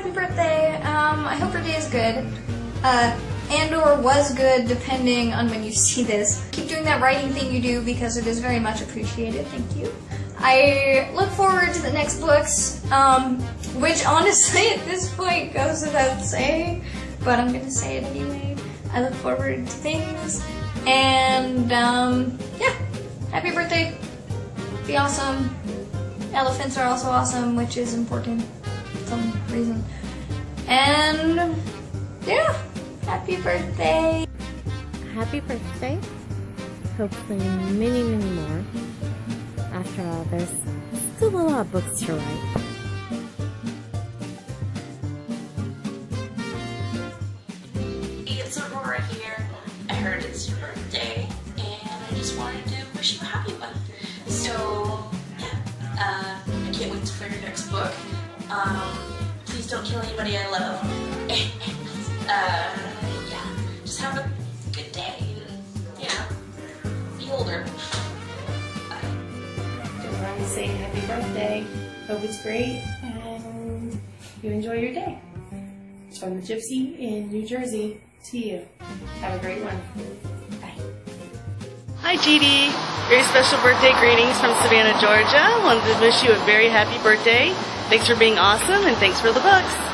happy birthday. I hope your day is good. And or was good, depending on when you see this. Keep doing that writing thing you do because it is very much appreciated. Thank you. I look forward to the next books, which honestly at this point goes without saying, but I'm gonna say it anyway. I look forward to things, and yeah, happy birthday. Be awesome. Elephants are also awesome, which is important for some reason. And yeah. Happy birthday! Happy birthday. Hopefully many, many more. After all, there's still a lot of books to write. Hey, it's Aurora here. I heard it's your birthday, and I just wanted to wish you a happy one. So, yeah, I can't wait for your next book. Please don't kill anybody I love. Yeah, just have a good day, and, you know, be older. Bye. Just wanted to say happy birthday. Hope it's great, and you enjoy your day. From the Gypsy in New Jersey to you. Have a great one. Bye. Hi, G.D. Very special birthday greetings from Savannah, Georgia. Wanted to wish you a very happy birthday. Thanks for being awesome, and thanks for the books.